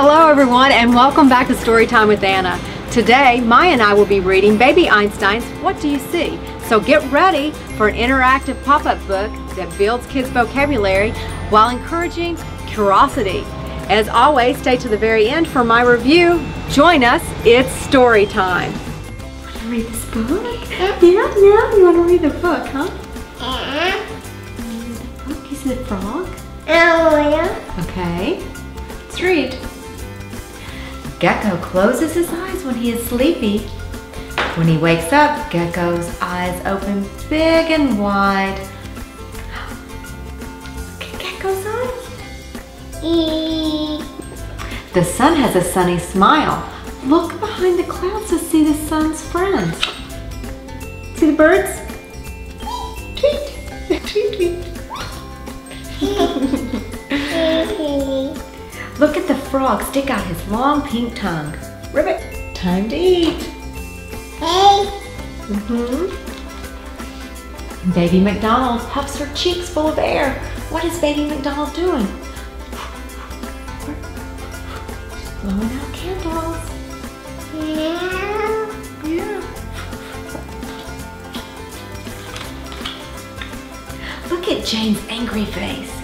Hello everyone, and welcome back to Story Time with Anna. Today, Maya and I will be reading Baby Einstein's What Do You See? So get ready for an interactive pop-up book that builds kids' vocabulary while encouraging curiosity. As always, stay to the very end for my review. Join us, it's story time. Want to read this book? Yeah, you want to read the book, huh? Yeah. Is it a frog? Oh, yeah. Okay. Let's read. Gecko closes his eyes when he is sleepy. When he wakes up, Gecko's eyes open big and wide. Look at Gecko's eyes. Eee. The sun has a sunny smile. Look behind the clouds to see the sun's friends. See the birds? Tweet, tweet, tweet. Look at the frog stick out his long pink tongue. Ribbit, time to eat. Hey. Baby McDonald puffs her cheeks full of air. What is Baby McDonald doing? Blowing out candles. Yeah. Look at Jane's angry face.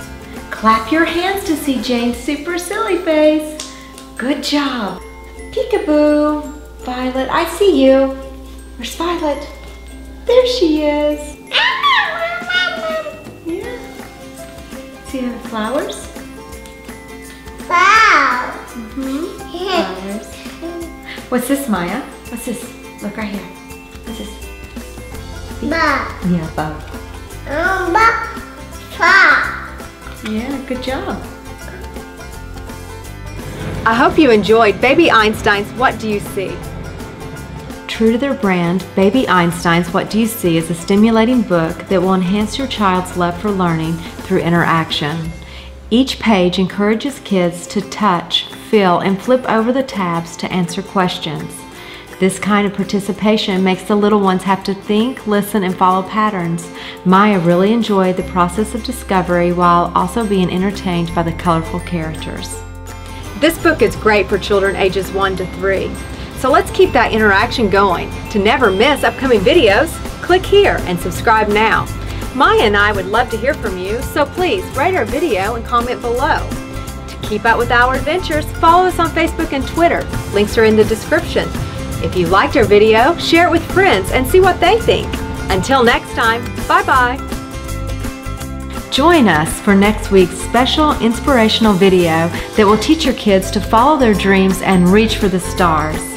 Clap your hands to see Jane's super silly face. Good job. Peekaboo. Violet, I see you. Where's Violet? There she is. Yeah. See the flowers? Wow. Flowers. What's this, Maya? What's this? Look right here. What's this? Bob. Yeah, Bob. Yeah, good job. I hope you enjoyed Baby Einstein's What Do You See? True to their brand, Baby Einstein's What Do You See is a stimulating book that will enhance your child's love for learning through interaction. Each page encourages kids to touch, feel, and flip over the tabs to answer questions. This kind of participation makes the little ones have to think, listen, and follow patterns. Maya really enjoyed the process of discovery while also being entertained by the colorful characters. This book is great for children ages 1 to 3. So let's keep that interaction going. To never miss upcoming videos, click here and subscribe now. Maya and I would love to hear from you, so please rate our video and comment below. To keep up with our adventures, follow us on Facebook and Twitter. Links are in the description. If you liked our video, share it with friends and see what they think. Until next time, bye-bye. Join us for next week's special inspirational video that will teach your kids to follow their dreams and reach for the stars.